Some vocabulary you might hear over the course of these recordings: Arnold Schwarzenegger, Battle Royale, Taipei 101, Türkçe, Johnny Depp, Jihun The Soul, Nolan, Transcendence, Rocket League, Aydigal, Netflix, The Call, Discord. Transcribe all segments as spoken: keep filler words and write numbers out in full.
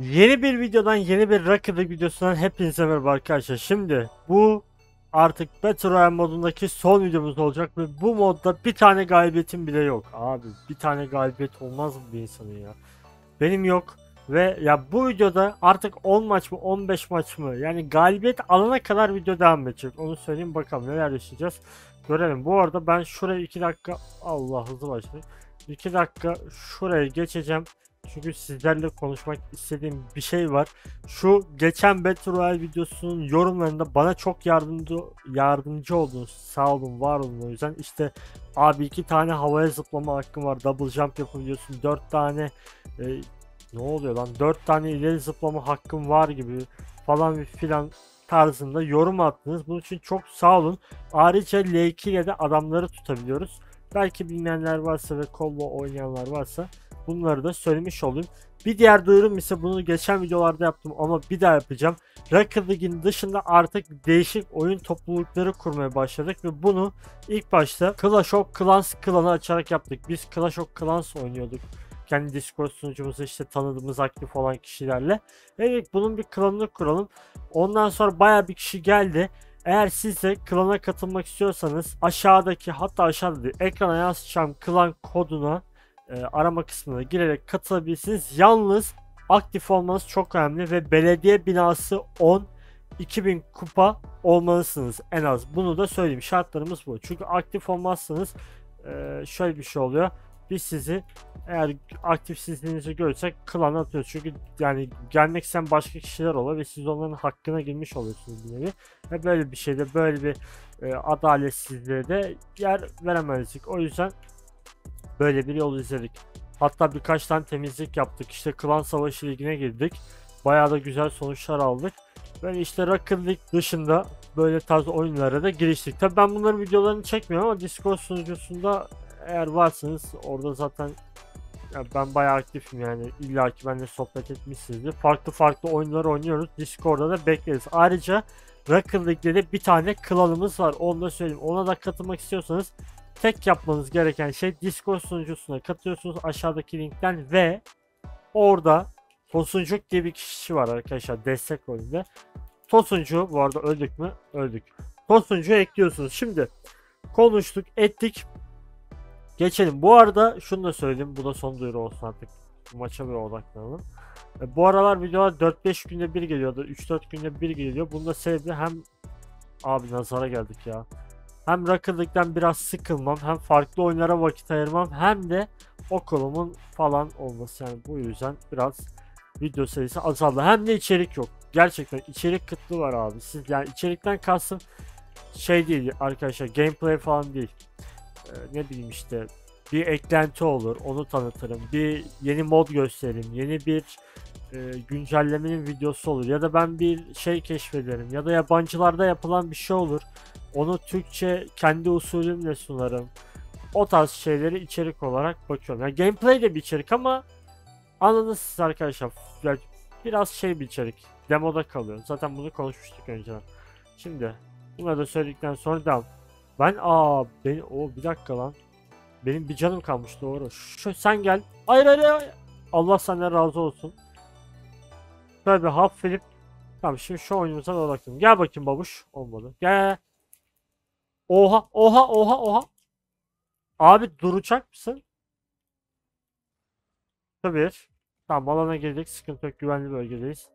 Yeni bir videodan, yeni bir Rocket League videosundan hepinize merhaba arkadaşlar. Şimdi bu artık Battle Royale modundaki son videomuz olacak ve bu modda bir tane galibiyetim bile yok. Abi bir tane galibiyet olmaz mı bir insanın ya? Benim yok ve ya bu videoda artık on maç mı on beş maç mı, yani galibiyet alana kadar video devam edecek. Onu söyleyeyim, bakalım neler yaşayacağız. Görelim. Bu arada ben şuraya iki dakika, Allah hızlı başlayayım. iki dakika şuraya geçeceğim. Çünkü sizlerle konuşmak istediğim bir şey var. Şu geçen Battle Royale videosunun yorumlarında bana çok yardımcı yardımcı oldunuz. Sağ olun, var olun. O yüzden işte abi iki tane havaya zıplama hakkım var. Double jump yapabiliyorsun. Dört tane e, ne oluyor lan? Dört tane ileri zıplama hakkım var gibi falan filan tarzında yorum attınız. Bunun için çok sağ olun. Ayrıca L iki ile de adamları tutabiliyoruz. Belki bilmeyenler varsa ve kolla oynayanlar varsa bunları da söylemiş olayım. Bir diğer duyurum ise, bunu geçen videolarda yaptım ama bir daha yapacağım. Rocket League'in dışında artık değişik oyun toplulukları kurmaya başladık ve bunu ilk başta Clash of Clans klanı açarak yaptık. Biz Clash of Clans oynuyorduk. Kendi Discord sunucumuzu işte tanıdığımız aktif olan kişilerle. Evet, bunun bir klanını kuralım. Ondan sonra bayağı bir kişi geldi. Eğer siz de klana katılmak istiyorsanız aşağıdaki, hatta aşağıda değil, ekrana yansıtacağım klan koduna e, arama kısmına girerek katılabilirsiniz. Yalnız aktif olmanız çok önemli ve belediye binası on iki bin kupa olmalısınız en az. Bunu da söyleyeyim, şartlarımız bu. Çünkü aktif olmazsanız e, şöyle bir şey oluyor. Biz sizi, eğer aktifsizliğinizi görürsek klana atıyoruz. Çünkü yani gelmek isteyen başka kişiler olur ve siz onların hakkına girmiş oluyorsunuz bir nevi. Ve böyle bir şeyde, böyle bir e, adaletsizliğe de yer veremezdik. O yüzden böyle bir yol izledik. Hatta birkaç tane temizlik yaptık. İşte klan savaşı ligine girdik. Bayağı da güzel sonuçlar aldık. Böyle işte Rocket League dışında böyle tarz oyunlara da giriştik. Tabii ben bunların videolarını çekmiyorum ama Discord sunucusunda eğer varsanız orada zaten yani ben bayağı aktifim, yani illaki benimle sohbet etmişsinizdir. Farklı farklı oyunlar oynuyoruz. Discord'da da bekleriz. Ayrıca Rocket League'de de bir tane klanımız var. Onu da söyleyeyim. Ona da katılmak istiyorsanız tek yapmanız gereken şey Discord sunucusuna katılıyorsunuz aşağıdaki linkten ve orada Tosuncuk diye bir kişi var arkadaşlar, destek rolünde. Tosuncu, bu arada öldük mü? Öldük. Tosuncu'yu ekliyorsunuz. Şimdi konuştuk, ettik. Geçelim. Bu arada şunu da söyleyeyim, bu da son duyuru olsun artık. Maça bir odaklanalım. E, bu aralar videolar dört beş günde bir geliyordu. üç dört günde bir geliyor. Bunun da sebebi hem abi nazara geldik ya. Hem Rocket League'den biraz sıkılmam, hem farklı oyunlara vakit ayırmam, hem de okulumun falan olması, yani bu yüzden biraz video sayısı azaldı. Hem de içerik yok. Gerçekten içerik kıtlığı var abi. Siz yani içerikten kalsın şey değil arkadaşlar, gameplay falan değil. Ne bileyim işte bir eklenti olur, onu tanıtırım, bir yeni mod gösteririm, yeni bir e, güncellemenin videosu olur ya da ben bir şey keşfederim ya da yabancılarda yapılan bir şey olur, onu Türkçe kendi usulümle sunarım. O tarz şeyleri içerik olarak bakıyorum. Yani gameplay de bir içerik ama anladınız siz arkadaşlar, yani biraz şey bir içerik, demoda kalıyor. Zaten bunu konuşmuştuk önceden. Şimdi bunları da söyledikten sonra devam. Ben aa beni o bir dakika lan. Benim bir canım kalmış, doğru. Şu sen gel. Hayır hayır, hayır. Allah senden razı olsun. Şöyle bir hafifleyip tamam, şimdi şu oyunumuza odaklanalım. Gel bakayım babuş. Olmadı. Gel. Oha oha oha oha. Abi duracak mısın? Tabii. Tamam, alana girdik. Sıkıntı yok. Güvenli bölgedeyiz.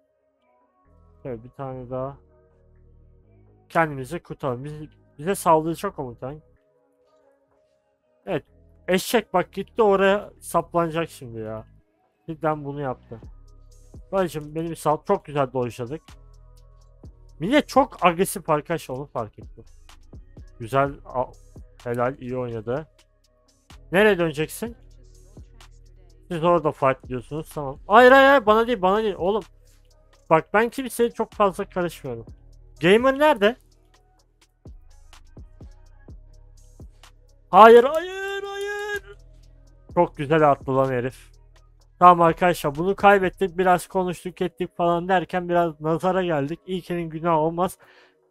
Şöyle bir tane daha. Kendimizi kurtaralım. Biz Bize saldıracak komutan. Evet. Eşek bak gitti oraya, saplanacak şimdi ya. Cidden bunu yaptı. Böylece benim sal çok güzel dolaşladık. Millet çok agresif arkadaş, onu fark etti. Güzel, helal, iyi oynadı. Nereye döneceksin? Siz orada fight diyorsunuz, tamam. Hayır hayır, bana değil bana değil oğlum. Bak ben kimseye çok fazla karışmıyorum. Gamer nerede? Hayır hayır hayır. Çok güzel attı lan herif. Tamam arkadaşlar, bunu kaybettik. Biraz konuştuk ettik falan derken biraz nazara geldik. İlk elin günahı olmaz.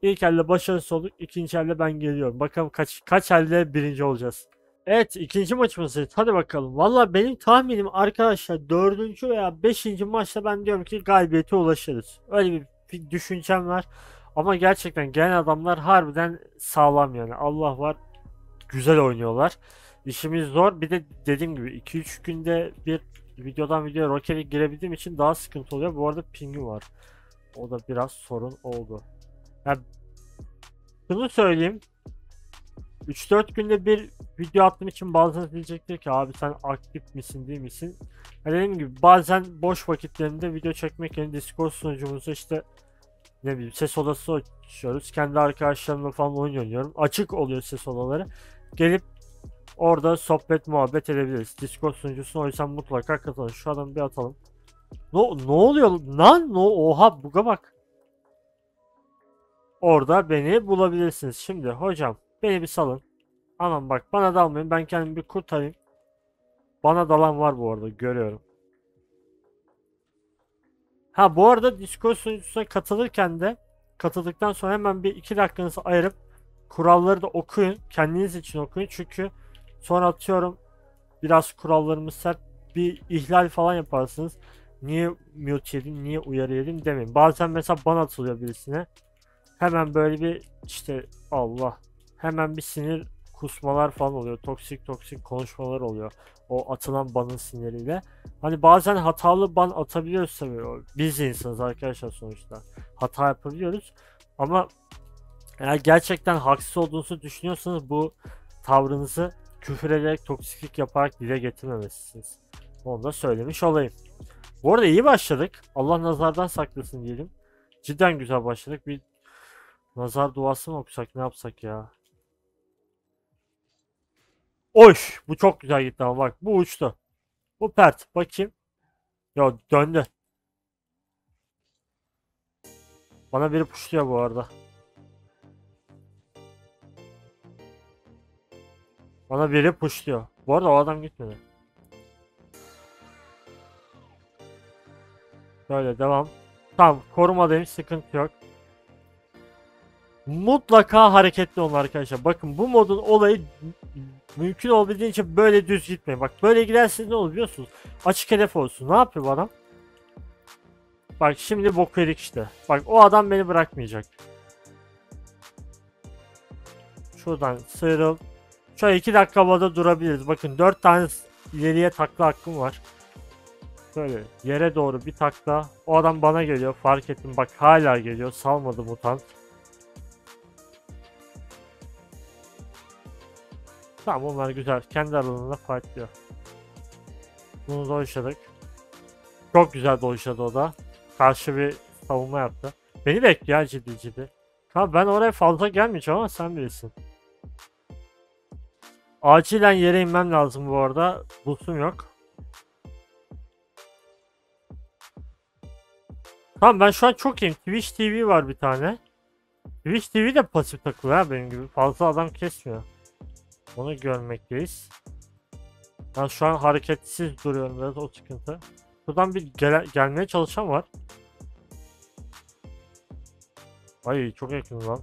İlk elle başarısız olduk. İkinci elle ben geliyorum. Bakalım kaç kaç elde birinci olacağız. Evet, ikinci maçımız. Hadi bakalım. Valla benim tahminim arkadaşlar dördüncü veya beşinci maçta ben diyorum ki galibiyete ulaşırız. Öyle bir düşüncem var. Ama gerçekten gelen adamlar harbiden sağlam yani. Allah var. Güzel oynuyorlar. İşimiz zor. Bir de dediğim gibi iki üç günde bir videodan videoya Rocket League girebildiğim için daha sıkıntı oluyor. Bu arada pingi var. O da biraz sorun oldu. Yani şunu söyleyeyim. üç dört günde bir video attığım için bazen diyecektir ki abi sen aktif misin değil misin? Ya dediğim gibi bazen boş vakitlerinde video çekmek yerine Discord sunucumuzu işte ne bileyim ses odası açıyoruz. Kendi arkadaşlarımla falan oyun oynuyorum. Açık oluyor ses odaları. Gelip orada sohbet muhabbet edebiliriz. Discord sunucusuna o yüzden mutlaka katılın. Şu adamı bir atalım. No, ne oluyor lan? No, oha buga bak. Orada beni bulabilirsiniz. Şimdi hocam beni bir salın. Anam bak bana dalmayın. Ben kendimi bir kurtarayım. Bana dalan var bu arada. Görüyorum. Ha bu arada Discord sunucusuna katılırken de katıldıktan sonra hemen bir iki dakikanızı ayırıp kuralları da okuyun. Kendiniz için okuyun. Çünkü sonra atıyorum biraz kurallarımız sert. Bir ihlal falan yaparsınız. Niye mute yedim? Niye uyarı yedim? Demeyin. Bazen mesela ban atılıyor birisine. Hemen böyle bir işte Allah. Hemen bir sinir kusmalar falan oluyor. Toksik toksik konuşmalar oluyor. O atılan banın siniriyle. Hani bazen hatalı ban atabiliyoruz tabii. Biz insanız arkadaşlar sonuçta. Hata yapabiliyoruz. Ama eğer gerçekten haksız olduğunuzu düşünüyorsanız bu tavrınızı küfür ederek, toksiklik yaparak dile getirmemelisiniz. Onu da söylemiş olayım. Bu arada iyi başladık. Allah nazardan saklasın diyelim. Cidden güzel başladık. Bir nazar duası mı okusak, ne yapsak ya? Oy, bu çok güzel gitti ama bak bu uçtu. Bu pert bakayım. Ya döndü. Bana biri puşluyor bu arada. Bana biri puşluyor. Bu arada o adam gitmedi. Böyle devam. Tamam, korumadayım, sıkıntı yok. Mutlaka hareketli olun arkadaşlar. Bakın bu modun olayı mümkün olabildiğince böyle düz gitmeyin. Bak böyle giderseniz ne olur biliyorsunuz? Açık hedef olsun. Ne yapıyor bu adam? Bak şimdi bok yedik işte. Bak o adam beni bırakmayacak. Şuradan sıyrıl. Şöyle iki dakika havada durabiliriz. Bakın dört tane ileriye takla hakkım var. Böyle yere doğru bir takla. O adam bana geliyor. Fark ettim. Bak hala geliyor. Salmadı mutant. Tamam onlar güzel. Kendi aralarında fightlıyor. Bunu dolaşadık. Çok güzel dolaşadı o da. Karşı bir savunma yaptı. Beni bekliyor ciddi ciddi. Tamam ben oraya fazla gelmeyeceğim ama sen bilirsin. Acilen yere inmem lazım bu arada. Bulsum yok. Tamam ben şu an çok iyiyim. Twitch T V var bir tane. Twitch T V de pasif takılıyor ha benim gibi. Fazla adam kesmiyor. Onu görmekteyiz. Ben şu an hareketsiz duruyorum biraz o sıkıntı. Buradan bir gele, gelmeye çalışan var. Ay çok yakın lan.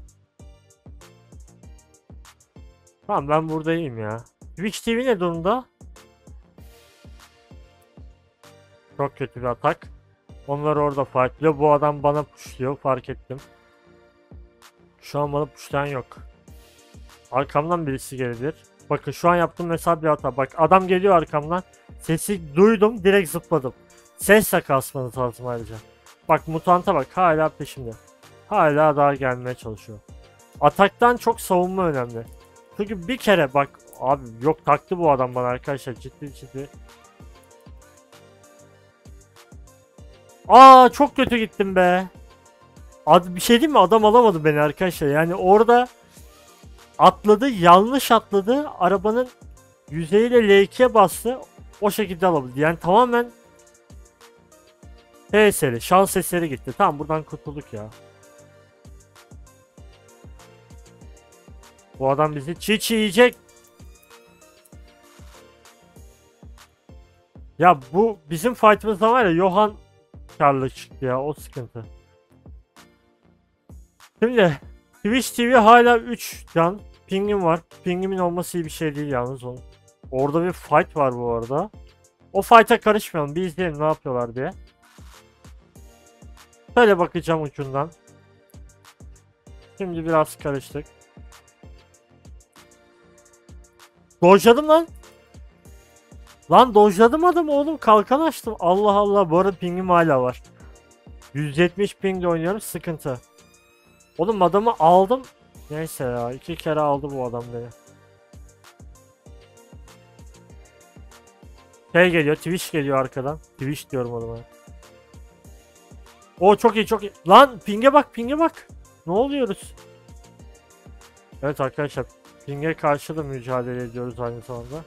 Tamam ben buradayım ya. Twitch T V ne durumda? Çok kötü bir atak. Onlar orada fightlıyor. Bu adam bana pushluyor fark ettim. Şu an bana pushlayan yok. Arkamdan birisi gelebilir. Bakın şu an yaptığım mesela bir hata. Bak adam geliyor arkamdan. Sesi duydum direkt zıpladım. Sesle kasmanız lazım ayrıca. Bak mutanta bak hala peşimde. Hala daha gelmeye çalışıyor. Ataktan çok savunma önemli. Çünkü bir kere bak abi yok taktı bu adam bana arkadaşlar ciddi ciddi. Aa çok kötü gittim be. Ad, bir şey diyeyim mi adam alamadı beni arkadaşlar yani orada. Atladı yanlış atladı arabanın yüzeyiyle L iki'ye bastı o şekilde alabildi yani tamamen eseri şans eseri gitti tamam buradan kurtulduk ya. Bu adam bizi çiğ çiğ yiyecek. Ya bu bizim fight'ımızda var ya Johan karlı çıktı ya o sıkıntı. Şimdi Twitch T V hala üç can. Pingim var. Pingimin olması iyi bir şey değil yalnız onun. Orada bir fight var bu arada. O fight'a karışmayalım. Bir izleyelim ne yapıyorlar diye. Şöyle bakacağım ucundan. Şimdi biraz karıştık. Dojladım lan. Lan dojladım adamı oğlum. Kalkan açtım. Allah Allah. Bu arada pingim hala var. yüz yetmiş pingle oynuyorum. Sıkıntı. Oğlum adamı aldım. Neyse ya. iki kere aldı bu adam beni. Şey geliyor. Twitch geliyor arkadan. Twitch diyorum adama. O çok iyi çok iyi. Lan pinge bak pinge bak. Ne oluyoruz? Evet arkadaşlar. Ping'e karşı da mücadele ediyoruz aynı zamanda.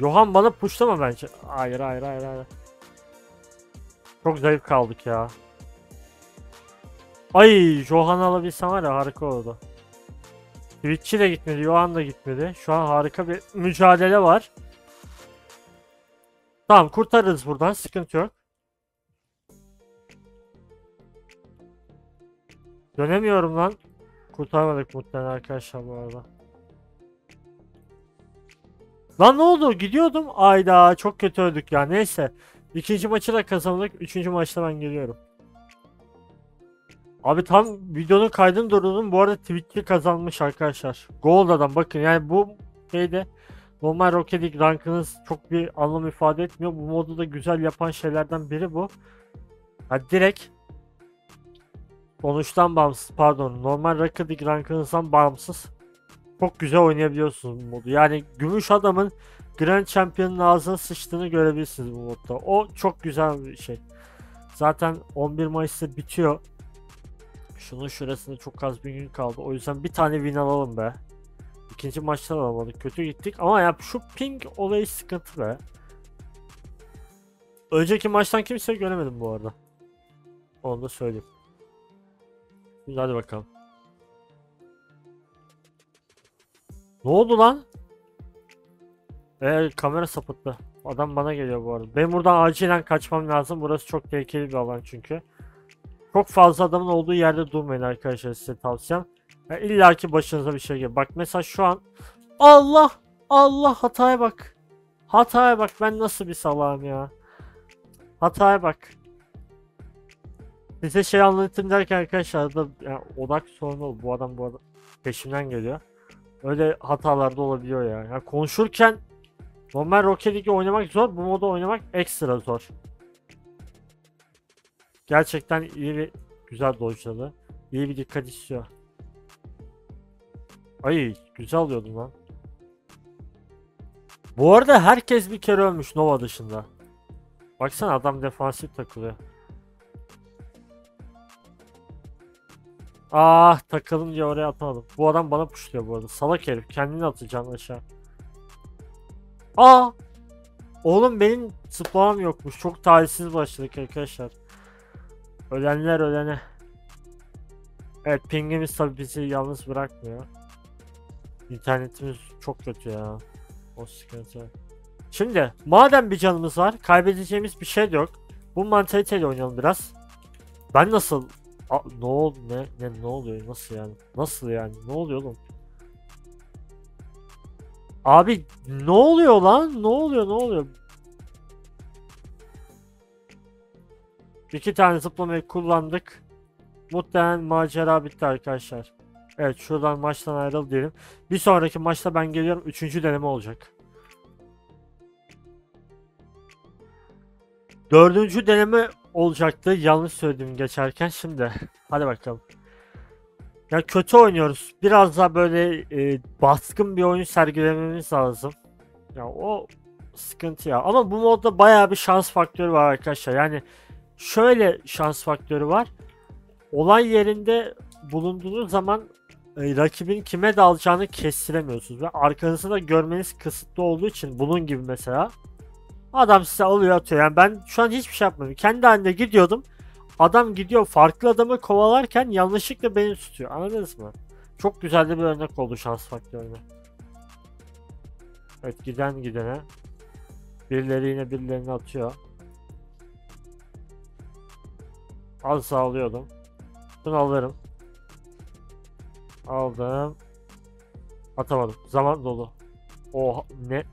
Johan bana pushlama bence. Hayır hayır hayır hayır. Çok zayıf kaldık ya. Ay Johan'ı alabilsem var ya harika oldu. Twitch'i de gitmedi, Johan da gitmedi. Şu an harika bir mücadele var. Tamam kurtarırız buradan, sıkıntı yok. Dönemiyorum lan. Kurtarmadık mutlaka arkadaşlar bu arada. Lan ne oldu? Gidiyordum. Ayda çok kötü öldük ya. Neyse. İkinci maçı da kazandık. Üçüncü maçta ben geliyorum. Abi tam videonun kaydını durdurdum. Bu arada Twitch'i kazanmış arkadaşlar. Gold adam bakın yani bu şeyde normal Rocket League rankınız çok bir anlam ifade etmiyor. Bu modu da güzel yapan şeylerden biri bu. Yani direkt sonuçtan bağımsız pardon normal Rocket League rankınızdan bağımsız çok güzel oynayabiliyorsunuz bu modu. Yani gümüş adamın Grand Champion'ın ağzına sıçtığını görebilirsiniz bu modda. O çok güzel bir şey. Zaten on bir Mayıs'ta bitiyor. Şunun şurasında çok az bir gün kaldı. O yüzden bir tane win alalım be. İkinci maçtan alamadık. Kötü gittik ama ya şu ping olayı sıkıntı be. Önceki maçtan kimseyi göremedim bu arada. Onu da söyleyeyim. Şimdi hadi bakalım. Ne oldu lan? Eee kamera sapıttı. Adam bana geliyor bu arada. Ben buradan acilen kaçmam lazım. Burası çok tehlikeli bir alan çünkü. Çok fazla adamın olduğu yerde durmayın arkadaşlar, size tavsiyem. Yani İlla ki başınıza bir şey gelir. Bak mesela şu an Allah Allah hataya bak. Hataya bak ben nasıl bir salağım ya. Hataya bak. Size şey anlatayım derken arkadaşlar da yani odak sorunu bu adam bu adam peşimden geliyor. Öyle hatalar da olabiliyor yani. Yani konuşurken normal Rocket League oynamak zor, bu moda oynamak ekstra zor. Gerçekten iyi bir güzel dojladı. İyi bir dikkat istiyor. Ay güzel alıyordum lan. Bu arada herkes bir kere ölmüş Nova dışında. Baksana adam defansif takılıyor. Ah takıldım diye oraya atamadım. Bu adam bana pushluyor bu arada. Salak herif kendini atacaksın aşağı. Aa! Oğlum benim zıplamam yokmuş. Çok talihsiz başladık arkadaşlar. Ölenler ölene. Evet pingimiz tabi bizi yalnız bırakmıyor. İnternetimiz çok kötü ya. O sıkıntı. Şimdi madem bir canımız var, kaybedeceğimiz bir şey de yok. Bu mantaliteyle oynayalım biraz. Ben nasıl? A, ne oldu ne ne ne oluyor nasıl yani? Nasıl yani? Ne oluyor oğlum? Abi ne oluyor lan? Ne oluyor? Ne oluyor? İki tane zıplamayı kullandık. Muhtemelen macera bitti arkadaşlar. Evet şuradan maçtan ayrıl diyelim. Bir sonraki maçta ben geliyorum. Üçüncü deneme olacak. Dördüncü deneme olacaktı. Yanlış söyledim geçerken. Şimdi hadi bakalım. Ya kötü oynuyoruz. Biraz daha böyle e, baskın bir oyun sergilememiz lazım. Ya o sıkıntı ya. Ama bu modda bayağı bir şans faktörü var arkadaşlar. Yani şöyle şans faktörü var. Olay yerinde bulunduğunuz zaman e, rakibin kime dalacağını kestiremiyorsunuz. Ve arkanızı da görmeniz kısıtlı olduğu için bunun gibi mesela. Adam size alıyor atıyor. Yani ben şu an hiçbir şey yapmadım. Kendi haline gidiyordum. Adam gidiyor farklı adamı kovalarken yanlışlıkla beni tutuyor. Anladınız mı? Çok güzel de bir örnek oldu şans faktörüne. Evet giden gidene. Birileri yine birilerini atıyor. Az sağlıyordum. Bunu alırım. Aldım. Atamadım. Zaman dolu. Oha ne?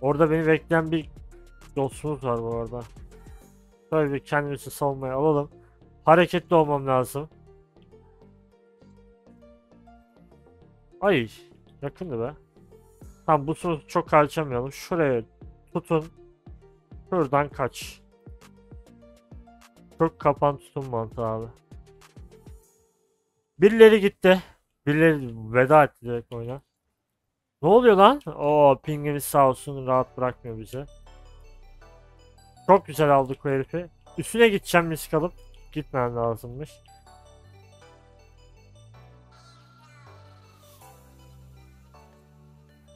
Orada beni bekleyen bir dostumuz var bu arada. Tabii kendimizi savunmaya alalım. Hareketli olmam lazım. Ay yakındı be. Tamam bu sırada çok kaçamayalım. Şuraya tutun. Şuradan kaç. Çok kapan tutun mantığı abi. Birileri gitti. Birileri veda etti direkt oyuna. Ne oluyor lan? Oo pingimiz sağ olsun rahat bırakmıyor bizi. Çok güzel aldık bu herifi. Üstüne gideceğim risk alıp. Gitmem lazımmış.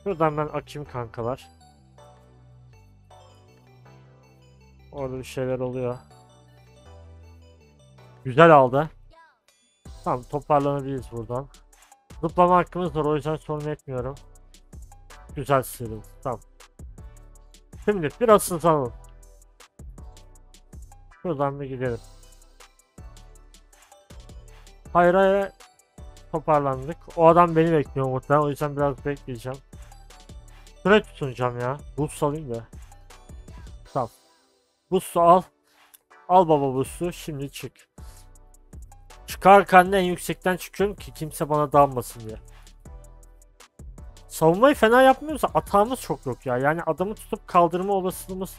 Şuradan ben akayım kankalar. Orada bir şeyler oluyor. Güzel aldı. Tamam toparlanabiliriz buradan. Zıplama hakkımız var o yüzden sorun etmiyorum. Güzel sildim. Tamam. Şimdi biraz sızalım. Şuradan bir gidelim. Hayır hayır. Toparlandık. O adam beni bekliyor muhtemelen o yüzden biraz bekleyeceğim. Süre tutunacağım ya. Boost alayım da. Tamam. Boost'u al. Al baba boost'u. Şimdi çık. Çıkarken de en yüksekten çıkıyorum ki kimse bana dalmasın diye. Savunmayı fena yapmıyorsa atağımız çok yok ya. Yani adamı tutup kaldırma olasılığımız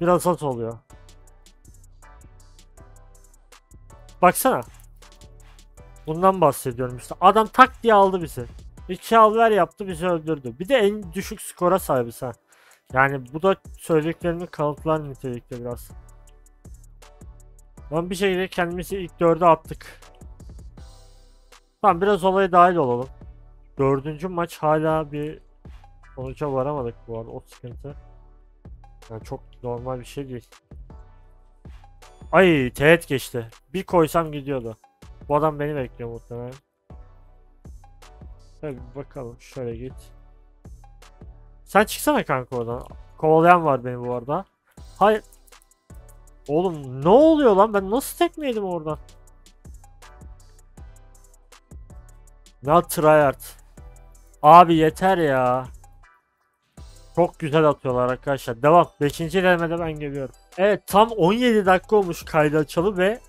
biraz az oluyor. Baksana. Bundan bahsediyorum işte. Adam tak diye aldı bizi. İki avlar yaptı bizi öldürdü. Bir de en düşük skora sahibiz ha. Yani bu da söylediklerimin kanıtlar nitelikte biraz. Ama bir şekilde kendimizi ilk dörde attık. Tamam biraz olaya dahil olalım. Dördüncü maç hala bir sonuca varamadık bu arada. O sıkıntı. Yani çok normal bir şey değil. Ay teğet geçti. Bir koysam gidiyordu. Bu adam beni bekliyor muhtemelen. Tabii bakalım şöyle git. Sen çıksana kanka oradan. Kovalayan var benim bu arada. Hayır. Oğlum ne oluyor lan ben nasıl tekmeydim oradan? Ya tryhard. Abi yeter ya. Çok güzel atıyorlar arkadaşlar. Devam. beşinci denemede ben geliyorum. Evet tam on yedi dakika olmuş kaydı açalı ve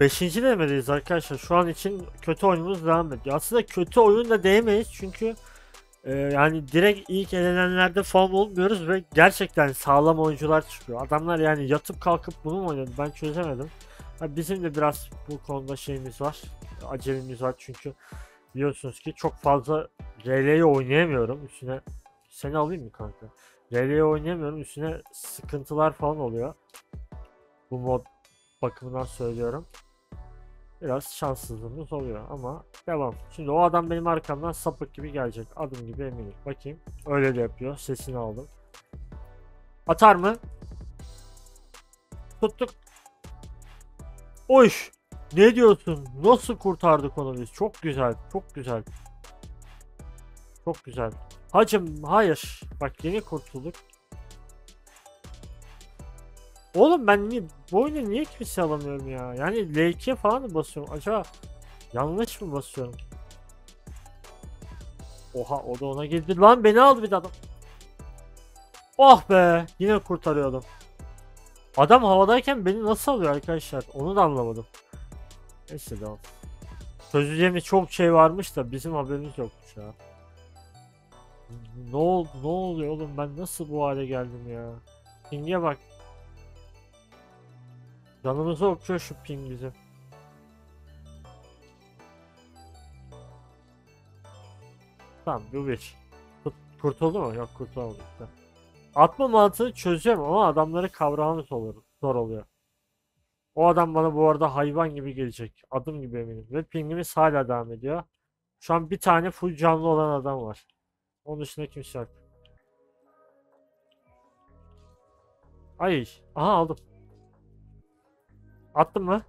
beşinci denemedeyiz arkadaşlar. Şu an için kötü oyunumuz devam ediyor. Aslında kötü oyun da diyemeyiz çünkü e, yani direkt ilk elenenlerde falan olmuyoruz ve gerçekten sağlam oyuncular çıkıyor. Adamlar yani yatıp kalkıp bunu mu oynadı ben çözemedim. Yani bizim de biraz bu konuda şeyimiz var. Acelemiz var çünkü biliyorsunuz ki çok fazla R L'yi oynayamıyorum. Üstüne seni alayım mı kanka? R L'yi oynayamıyorum üstüne sıkıntılar falan oluyor. Bu mod bakımından söylüyorum. Biraz şanssızlığımız oluyor ama devam. Şimdi o adam benim arkamdan sapık gibi gelecek. Adım gibi eminim. Bakayım. Öyle de yapıyor. Sesini aldım. Atar mı? Tuttuk. Oy! Ne diyorsun? Nasıl kurtardık onu biz? Çok güzel. Çok güzel. Çok güzel. Hacım hayır. Bak yeni kurtulduk. Oğlum ben niye, bu oyunu niye kimse alamıyorum ya? Yani L iki'ye falan mı basıyorum? Acaba yanlış mı basıyorum? Oha o da ona girdi. Lan beni aldı bir de adam. Oh be! Yine kurtarıyordum. Adam havadayken beni nasıl alıyor arkadaşlar? Onu da anlamadım. Neyse devam. Çözeceğimiz çok şey varmış da bizim haberimiz yokmuş ya. Ne oldu? Ne oluyor oğlum? Ben nasıl bu hale geldim ya? Ping'e bak. Canımızı okuyor şu ping bizi. Tamam bu bir. Kurtuldu mu? Yok kurtulamadı. Tamam. Atma mantığını çözüyorum ama adamları kavramamız olur, zor oluyor. O adam bana bu arada hayvan gibi gelecek. Adım gibi eminim. Ve pingimiz hala devam ediyor. Şu an bir tane full canlı olan adam var. Onun dışında kimse yok. Ay. Aha aldım. Attım mı?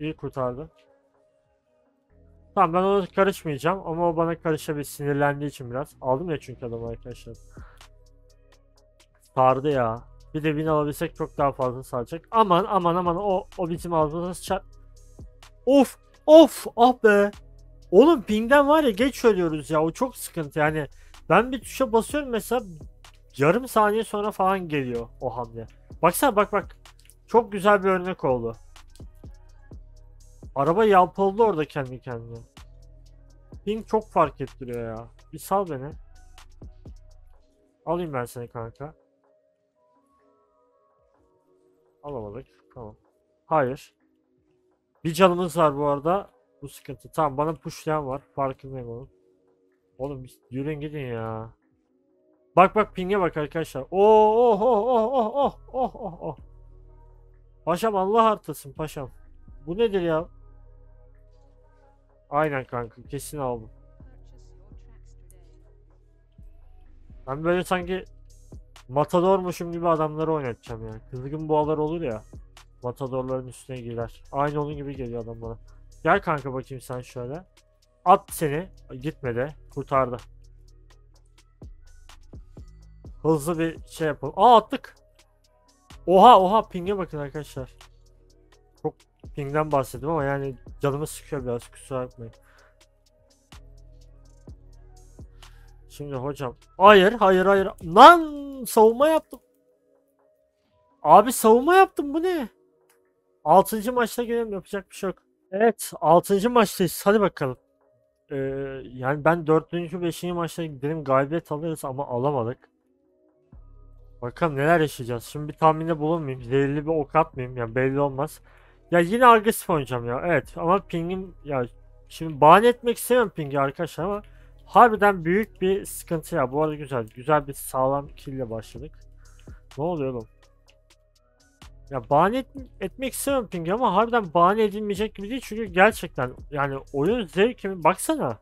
İyi kurtardım. Tamam ben ona karışmayacağım ama o bana karışabilir sinirlendiği için biraz. Aldım ya çünkü adamı arkadaşlar. Sardı ya. Bir de bin alabilsek çok daha fazla saracak. Aman aman aman o o bizim ağzımıza sıçar. Of of ah be. Oğlum pingden var ya geç ölüyoruz ya, o çok sıkıntı yani. Ben bir tuşa basıyorum mesela, yarım saniye sonra falan geliyor o hamle. Baksana bak bak. Çok güzel bir örnek oldu. Araba yalpaladı orada kendi kendine. Ping çok fark ettiriyor ya. Bir sal beni. Alayım ben seni kanka. Alamadık. Tamam. Hayır. Bir canımız var bu arada. Bu sıkıntı. Tamam, bana pushlayan var. Farkındayım oğlum. Oğlum yürüyün gidin ya. Bak bak ping'e bak arkadaşlar. Oh oh oh oh oh oh oh oh. Paşam Allah artırsın paşam. Bu nedir ya? Aynen kanka, kesin aldım. Ben böyle sanki matadormuşum gibi adamları oynatacağım yani. Kızgın boğalar olur ya, matadorların üstüne girer. Aynı onun gibi geliyor adamlara. Gel kanka bakayım sen şöyle. At seni. Gitme de. Kurtardı. Hızlı bir şey yapalım. Aa attık. Oha oha ping'e bakın arkadaşlar. Çok ping'den bahsettim ama yani canımı sıkıyor biraz, kusura bakmayın. Şimdi hocam. Hayır hayır hayır. Lan savunma yaptım. Abi savunma yaptım, bu ne? altıncı maçta gelelim, yapacak bir şey yok. Evet altıncı maçtayız, hadi bakalım. Ee, yani ben dördüncü beşinci maçta gidelim, galibiyet alırız ama alamadık. Bakalım neler yaşayacağız. Şimdi bir tahminde bulunmayayım, zehirli bir ok atmayayım yani, belli olmaz. Ya yine agresif oynayacağım ya, evet ama pingim ya, şimdi bahane etmek istemem pingi arkadaşlar ama harbiden büyük bir sıkıntı ya. Bu arada güzel güzel bir sağlam kill ile başladık. Ne oluyor oğlum? Ya bahane et, etmek istemem pingi ama harbiden bahane edilmeyecek gibi değil çünkü gerçekten yani oyun zevkimi baksana.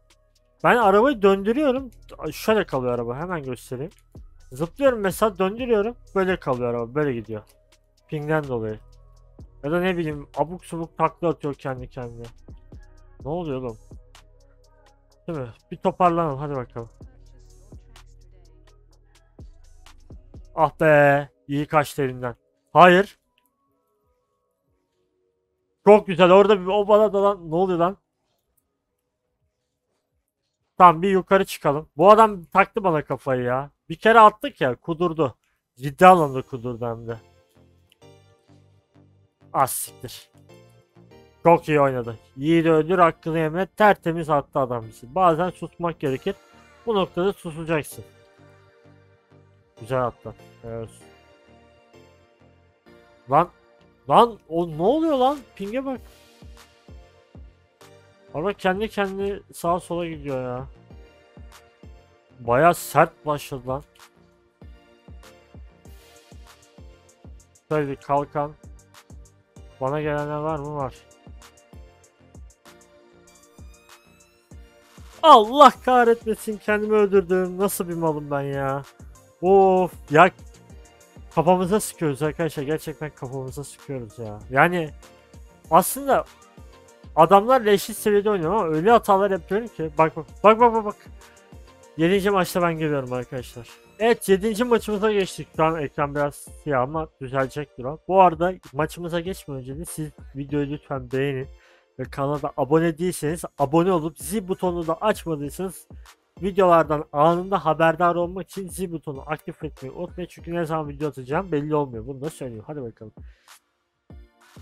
Ben arabayı döndürüyorum, şöyle kalıyor araba, hemen göstereyim. Zıplıyorum mesela, döndürüyorum, böyle kalıyor araba, böyle gidiyor. Ping'den dolayı. Ya da ne bileyim abuk subuk takla atıyor kendi kendine. Ne oluyor oğlum? Değil mi? Bir toparlanalım hadi bakalım. Ah be, iyi kaçtı elinden. Hayır. Çok güzel orada bir o bana dalan, ne oluyor lan? Tamam bir yukarı çıkalım. Bu adam taktı bana kafayı ya. Bir kere attık ya, kudurdu. Ciddi anlamda kudurdu hem de. Az siktir. Çok iyi oynadı. Yiğidi öldür hakkını yeme, tertemiz attı adam bizi. Bazen susmak gerekir. Bu noktada susacaksın. Güzel attı. Evet. Lan. Lan o ne oluyor lan? Ping'e bak. Ama kendi kendi sağa sola gidiyor ya. Bayağı sert başladı lan. Şöyle bir kalkan. Bana gelenler var mı? Var. Allah kahretmesin, kendimi öldürdüm. Nasıl bir malım ben ya. Of ya. Kafamıza sıkıyoruz arkadaşlar. Gerçekten kafamıza sıkıyoruz ya. Yani aslında adamlarla eşit seviyede oynuyor ama öyle hatalar yapıyorum ki. Bak bak bak bak bak bak. yedinci maçta ben geliyorum arkadaşlar. Evet yedinci maçımıza geçtik. Şu an ekran biraz siyah ama düzelecektir o. Bu arada maçımıza geçmeden önce de siz videoyu lütfen beğenin. Ve kanala da abone değilseniz abone olup zil butonunu da açmadıysanız videolardan anında haberdar olmak için zil butonunu aktif etmeyi unutmayın. Çünkü ne zaman video atacağım belli olmuyor. Bunu da söyleyeyim. Hadi bakalım.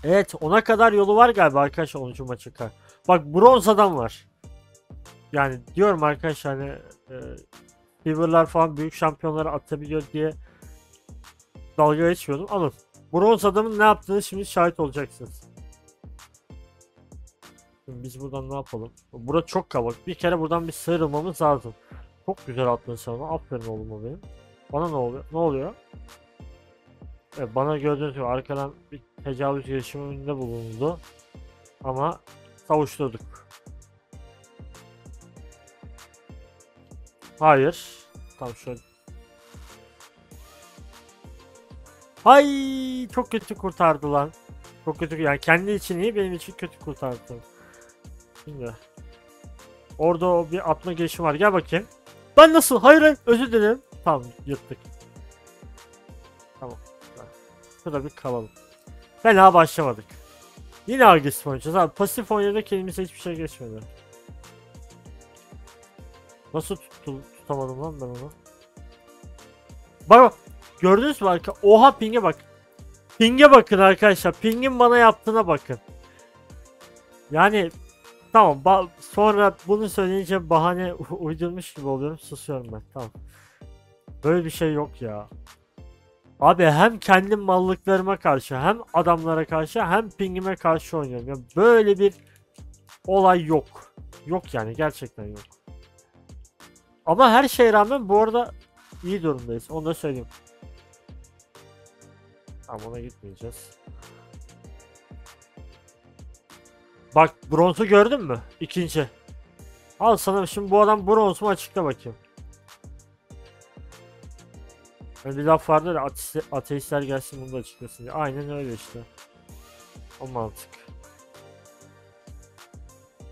Evet ona kadar yolu var galiba arkadaşlar, onuncu maça kadar. Bak bronz adam var. Yani diyorum arkadaşlar hani Fever'lar e, falan büyük şampiyonları atabiliyor diye dalga geçmiyordum. Alın. Bronz adamın ne yaptığını şimdi şahit olacaksınız. Şimdi biz buradan ne yapalım? Bura çok kalabalık. Bir kere buradan bir sıyrılmamız lazım. Çok güzel attın sana. Aferin oğlum benim. Bana ne oluyor? Ne oluyor? Evet, bana gördüğünüz gibi arkadan bir tecavüz girişiminde bulundu. Ama savuşturduk. Hayır. Tamam şöyle. Ay çok kötü kurtardı lan. Çok kötü yani, kendi için iyi benim için kötü kurtardı. Şimdi. Orada bir atma girişim var, gel bakayım. Ben nasıl? Hayır hayır özür dilerim. Tamam yırttık. Tamam. Şurada bir kalalım. Fena başlamadık. Yine agresif oynayacağız abi. Pasif oynadık, elimize hiçbir şey geçmedi. Nasıl tuttum, tutamadım lan ben onu? Bak bak. Gördünüz mü arka? Oha, ping'e bak. Ping'e bakın arkadaşlar. Ping'in bana yaptığına bakın. Yani tamam, sonra bunu söyleyince bahane uydurmuş gibi oluyorum. Susuyorum ben. Tamam. Böyle bir şey yok ya. Abi hem kendim mallıklarıma karşı, hem adamlara karşı, hem pingime karşı oynuyorum. Yani böyle bir olay yok. Yok yani, gerçekten yok. Ama her şeye rağmen bu arada iyi durumdayız. Onu da söyleyeyim. Tamam, ona gitmeyeceğiz. Bak, bronzu gördün mü? İkinci. Al sana şimdi, bu adam bronz mu, açıkla bakayım. Öyle bir laf vardır ya, ate ateistler gelsin bunu da açıklasın diye. Aynen öyle işte. O mantık.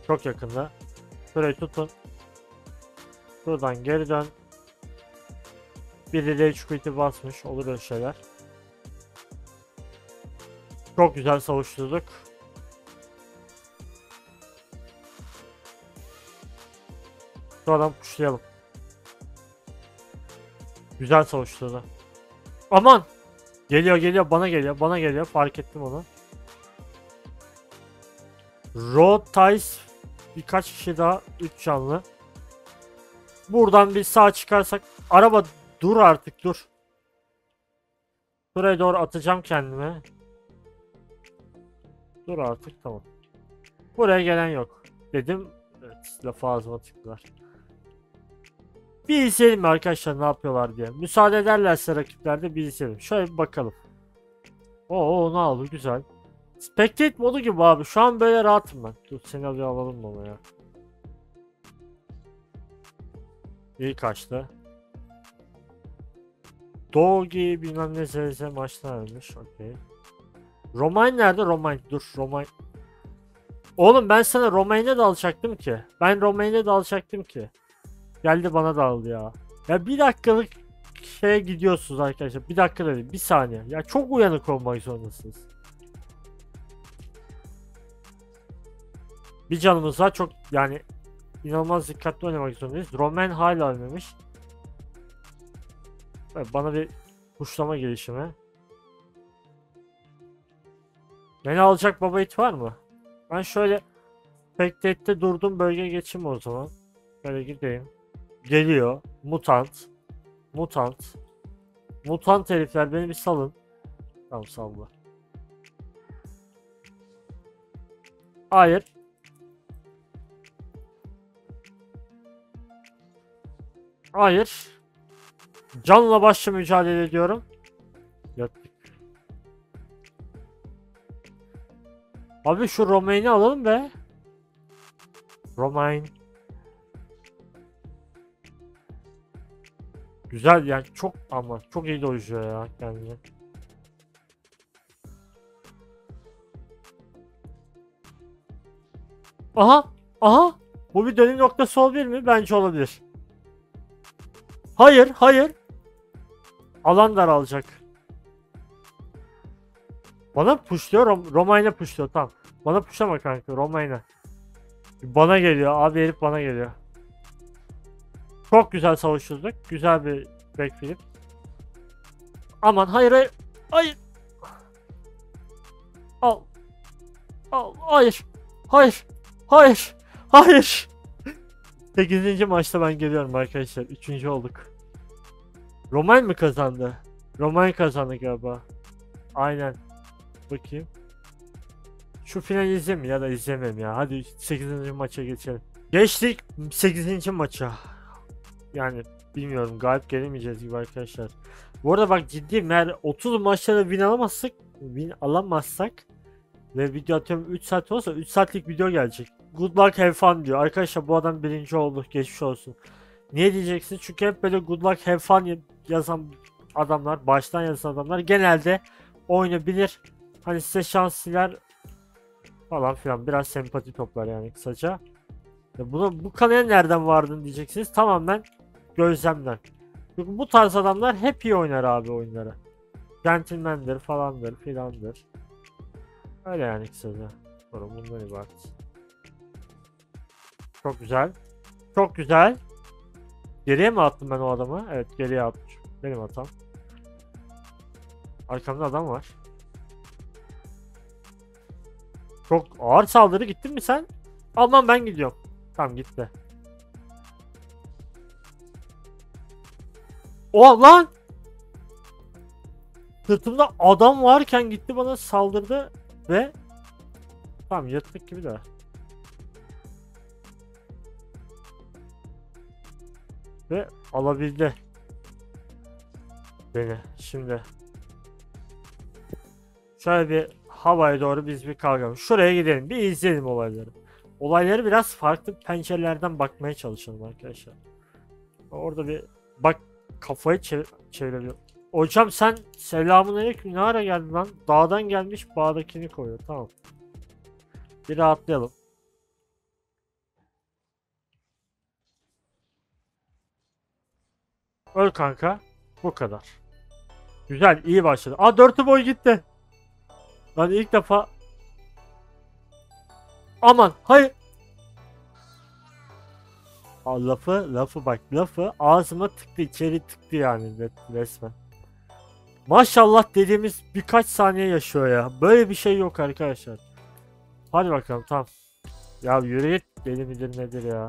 Çok yakında. Şurayı tutun. Buradan geri dön. Bir de H Q'yi basmış. Olur öyle şeyler. Çok güzel savuşturduk. Şu adam kuşlayalım. Güzel savuşturdu. Aman! Geliyor geliyor bana geliyor bana geliyor fark ettim onu. Road Ties birkaç kişi daha, üç canlı. Buradan bir sağ çıkarsak araba dur artık dur. Buraya doğru atacağım kendime. Dur artık, tamam. Buraya gelen yok dedim. Evet, lafı ağzıma tıktılar. Bir izleyelim mi arkadaşlar ne yapıyorlar diye. Müsaade ederlerse rakiplerde bir izleyelim. Şöyle bir bakalım. Oo, ne oldu, güzel. Spectate modu gibi abi. Şu an böyle rahatım ben. Dur, seni alıyor, alalım bana ya. İyi kaçtı. Dogi bilmem ne Z Z maçlar vermiş. Okey. Romain nerede? Romain dur. Romain. Oğlum ben sana Romain'e de alacaktım ki. Ben Romain'e de alacaktım ki. Geldi bana daldı ya. Ya bir dakikalık şeye gidiyorsunuz arkadaşlar. Bir dakika dedim. Bir saniye. Ya çok uyanık olmak zorundasınız. Bir canımız var. Çok yani inanılmaz dikkatli oynamak zorundayız. Roman hala ölmemiş. Bana bir kuşlama girişimi. Beni alacak baba it var mı? Ben şöyle spectate'te durdum, bölgeye geçeyim o zaman. Böyle gideyim. Geliyor. Mutant. Mutant. Mutant herifler, beni bir salın. Tamam, salla. Hayır. Hayır. Canla başla mücadele ediyorum. Yattık. Abi şu Romain'i alalım be. Romain. Güzel yani, çok ama çok iyi doyuyor ya kendini. Aha, aha. Bu bir dönüm noktası olabilir mi? Bence olabilir. Hayır, hayır. Alan daralacak. Bana pushluyor, Rom Romain'e pushluyor. Tamam. Bana pushlama kanka, Romain'e. Bana geliyor, abi herif bana geliyor. Çok güzel savaşıyorduk. Güzel bir backflip. Aman hayır hayır. Hayır. Al. Al. Hayır. Hayır. Hayır. Hayır. sekizinci maçta ben geliyorum arkadaşlar. üçüncü olduk. Romain mi kazandı? Romain kazandı galiba. Aynen. Bakayım. Şu finali izleyeyim ya da izlemem ya. Hadi sekizinci maça geçelim. Geçtik sekizinci maça. Yani bilmiyorum, galip gelemeyeceğiz gibi arkadaşlar. Bu arada bak ciddiyim, eğer otuz maçlarda win alamazsak, win alamazsak ve video atıyorum üç saat olsa üç saatlik video gelecek. Good luck have fun diyor. Arkadaşlar bu adam birinci oldu, geçmiş olsun. Niye diyeceksin? Çünkü hep böyle good luck have fun yazan adamlar, baştan yazan adamlar genelde oynayabilir. Hani size şanslılar falan filan, biraz sempati toplar yani kısaca. Ya bunu, bu kanaya nereden vardın diyeceksiniz. Tamamen gözlemden. Çünkü bu tarz adamlar hep iyi oynar abi oyunları. Gentleman'dir falandır filandır. Öyle yani kısaca. Sonra bundan ibaret. Çok güzel. Çok güzel. Geriye mi attım ben o adamı? Evet, geriye attım. Benim hatam. Arkamda adam var. Çok ağır saldırı, gittin mi sen? Aman ben gidiyorum. Tamam gitti. O lan! Sırtımda adam varken gitti bana saldırdı ve tamam yattık gibi de. Ve alabildi beni. Şimdi şöyle bir havaya doğru biz bir kalkalım. Şuraya gidelim. Bir izleyelim olayları. Olayları biraz farklı pencerelerden bakmaya çalışalım arkadaşlar. Orada bir bak, kafayı çevir çevirebiliyorum. Hocam sen selamünaleyküm, ne ara geldin lan? Dağdan gelmiş, bağdakini koyuyor. Tamam. Bir rahatlayalım. Öl kanka. Bu kadar. Güzel, iyi başladı. Aa, dörtü boy gitti. Ben ilk defa... Aman hayır. Aa, lafı lafı bak lafı ağzıma tıktı, içeri tıktı yani resmen. Maşallah dediğimiz birkaç saniye yaşıyor ya. Böyle bir şey yok arkadaşlar. Hadi bakalım, tamam. Ya yürü git, deli midir nedir ya.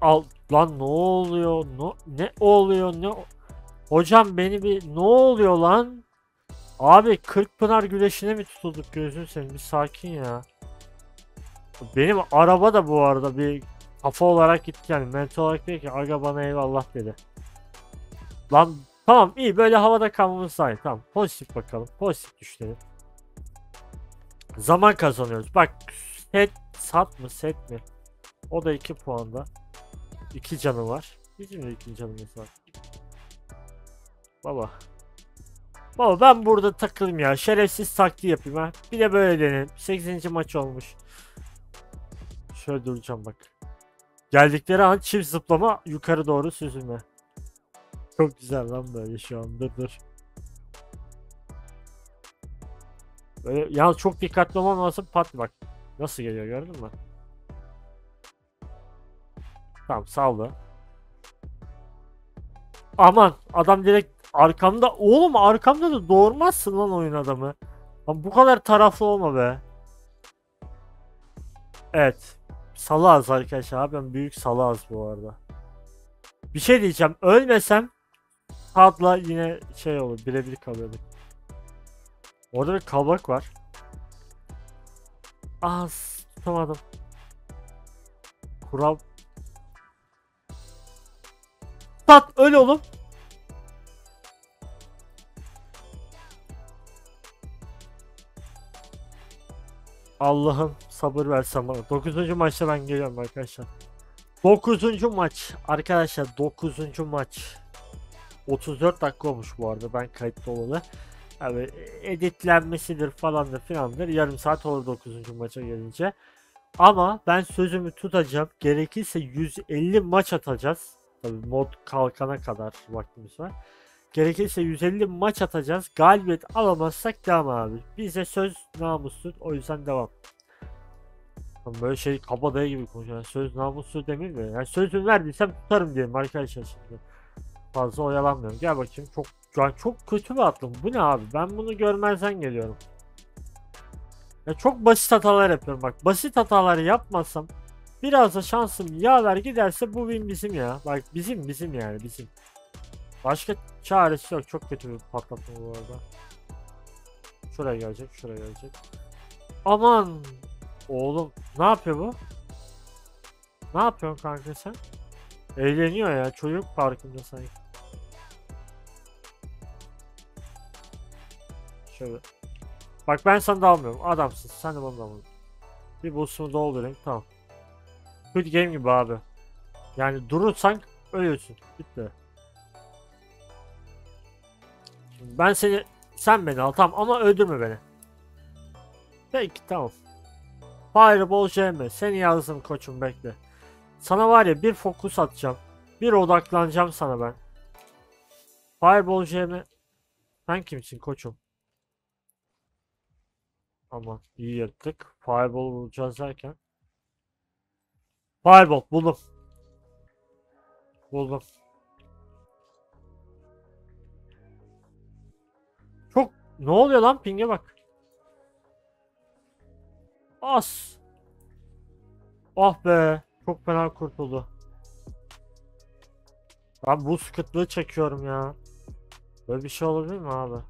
Al lan, ne oluyor? No, ne oluyor? Ne hocam, beni bir ne oluyor lan? Abi kırk pınar güreşine mi tutulduk, gözün senin bir sakin ya. Benim araba da bu arada bir kafa olarak gitti yani, mental olarak değil ki, aga bana eyvallah dedi. Lan tamam, iyi böyle havada kalmamız sahip, tamam pozitif bakalım, pozitif düşünelim. Zaman kazanıyoruz bak, set sat mı set mi? O da iki puanda. iki canı var. Bizim de iki canımız var. Baba. Baba ben burada takılayım ya. Şerefsiz taktiği yapayım ha. Bir de böyle deneyelim. sekizinci maç olmuş. Şöyle duracağım bak. Geldikleri an çift zıplama, yukarı doğru süzülme. Çok güzel lan böyle şu an. Dur dur. Böyle yalnız çok dikkatli olmam lazım. Pat bak. Nasıl geliyor gördün mü? Tamam saldı. Aman adam direkt arkamda. Oğlum arkamda da doğurmazsın lan oyun adamı. Lan bu kadar taraflı olma be. Evet. Salaz arkadaşlar. Abi ben büyük salaz bu arada. Bir şey diyeceğim. Ölmesem Hadla yine şey olur. Birebir kalıyorduk. Orada bir kabak var. Az tutamadım. Kural. Pat öl oğlum. Allah'ım sabır versen bana. dokuzuncu maçta ben geliyorum arkadaşlar. dokuzuncu maç arkadaşlar, dokuzuncu maç. otuz dört dakika olmuş bu arada ben kayıtlı olalı. Yani editlenmesidir falan da filandır. Yarım saat olur dokuzuncu maça gelince. Ama ben sözümü tutacağım. Gerekirse yüz elli maç atacağız. Tabii mod kalkana kadar vaktimiz var. Gerekirse yüz elli maç atacağız. Galibiyet alamazsak devam abi. Bize söz namussuz, o yüzden devam. Böyle şey kabadayı gibi konuşuyor. Söz namussuz demeyeyim de. Yani sözümü verdiysem tutarım diyelim arkadaşlar şimdi. Fazla oyalanmıyorum. Gel bakayım, çok yani çok kötü bir atlım. Bu ne abi? Ben bunu görmezden geliyorum. Ya çok basit hatalar yapıyorum bak. Basit hataları yapmazsam, biraz da şansım yaver giderse bu win bizim ya. Bak bizim bizim yani bizim. Başka çaresi yok. Çok kötü bir patlatma bu arada. Şuraya gelecek, şuraya gelecek. Aman oğlum ne yapıyor bu? Ne yapıyorsun kanka sen? Eğleniyor ya, çocuk parkında sanki. Şöyle. Bak ben sana dalmıyorum. Adamsın. Sen de bana dalmıyorsun. Bir boost'umu doldurayım. Tamam. Good game gibi abi. Yani durursan ölüyorsun. Bitti. Ben seni, sen beni al tamam ama öldürme beni. Peki tamam. Fireball J M. Seni yazdım koçum, bekle. Sana var ya bir fokus atacağım. Bir odaklanacağım sana ben. Fireball J M. Sen kimsin koçum? Aman iyi yaptık. Fireball vuracağız derken. Fireball buldum. Buldum. Çok ne oluyor lan, ping'e bak. As. Ah be, çok fena kurtuldu. Ben buz kıtlığı çekiyorum ya. Böyle bir şey olabilir mi abi?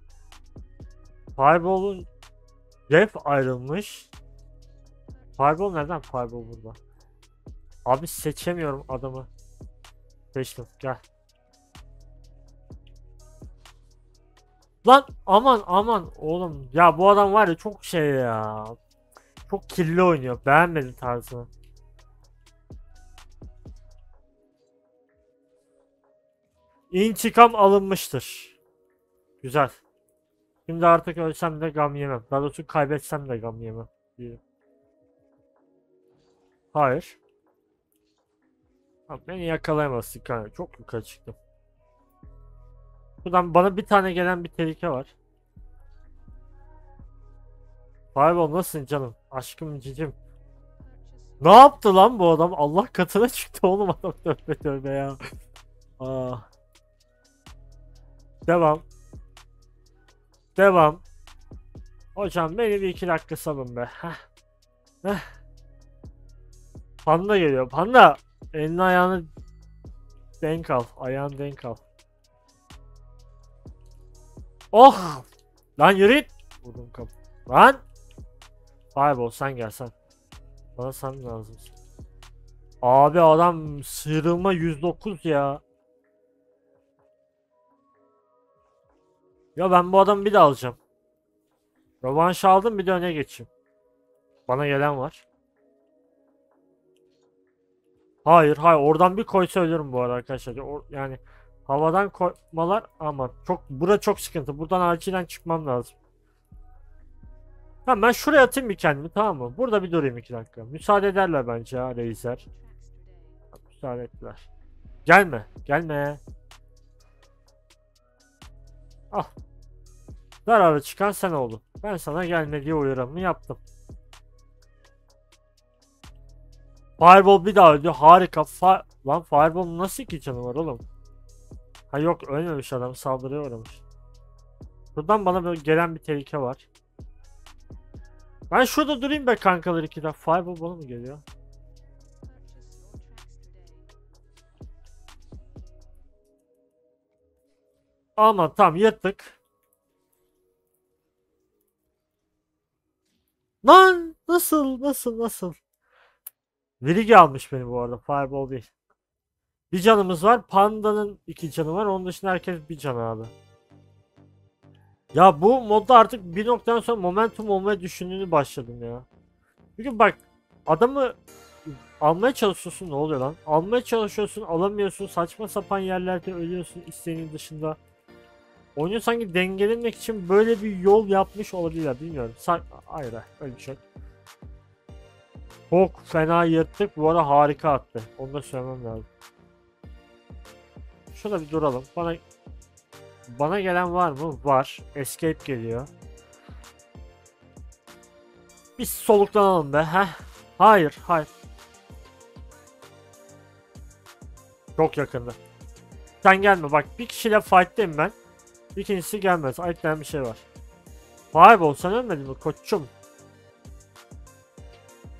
Fireball'un ref ayrılmış. Fireball nereden? Fireball burada. Abi seçemiyorum adamı. Seçtim, gel. Lan aman aman oğlum. Ya bu adam var ya, çok şey ya. Çok kirli oynuyor. Beğenmedim tarzını. İntikam alınmıştır. Güzel. Şimdi artık ölsem de gam yemem. Daha doğrusu kaybetsem de gam yemem. Hayır. Abi beni yakalayamazsın kanka. Çok yukarı çıktım. Buradan bana bir tane gelen bir tehlike var. Fireball nasılsın canım? Aşkım cicim. Ne yaptı lan bu adam? Allah katına çıktı oğlum adam, tövbe tövbe ya. Aa. Devam. Devam. Hocam beni bir iki dakika salın be. Heh. Heh. Panda geliyor. Panda. Elini ayağını denk al. Ayağını denk al. Oh! Lan yürü. Vurdum kapı. Lan. Fireball sen gel sen. Bana sen lazımsın. Abi adam sıyrılma yüz dokuz ya. Ya ben bu adamı bir de alacağım. Rövanş aldım, bir de öne geçeyim. Bana gelen var. Hayır hayır, oradan bir koysa ölürüm bu arada arkadaşlar. O, yani havadan koymalar ama çok, bura çok sıkıntı. Buradan acilen çıkmam lazım. Tamam, ben şuraya atayım bir kendimi, tamam mı? Burada bir durayım iki dakika. Müsaade ederler bence ha reiser. Müsaade ettiler. Gelme gelme. Ah. Zararı çıkan sen oldun. Ben sana gelme diye uyarımı yaptım. Fireball bir daha öldü. Harika. Fa Lan Fireball'un nasıl iki canı var oğlum? Ha yok, ölmemiş adam. Saldırıya uğramış. Buradan bana böyle gelen bir tehlike var. Ben şurada durayım be kankalar iki daha. Fireball bana mı geliyor? Aman tamam, yattık. Lan nasıl nasıl nasıl? Virigi almış beni bu arada. Fireball değil. Bir canımız var. Panda'nın iki canı var. Onun dışında herkes bir can aldı. Ya bu modda artık bir noktadan sonra momentum olmaya düşündüğünü başladım ya. Çünkü bak adamı almaya çalışıyorsun, ne oluyor lan? Almaya çalışıyorsun, alamıyorsun. Saçma sapan yerlerde ölüyorsun isteğinin dışında. Oyunu sanki dengelenmek için böyle bir yol yapmış olabilirler, bilmiyorum. Sa hayır hayır öyle bir şey. Çok fena yırttık. Bu arada harika attı. Onu da söylemem lazım. Şurada bir duralım. Bana bana gelen var mı? Var. Escape geliyor. Bir soluklanalım be. Heh. Hayır. Hayır. Çok yakında. Sen gelme. Bak bir kişiyle fight'teyim ben. İkincisi gelmez. Ayıplayan bir şey var. Fireball sen ölmedin mi koçum?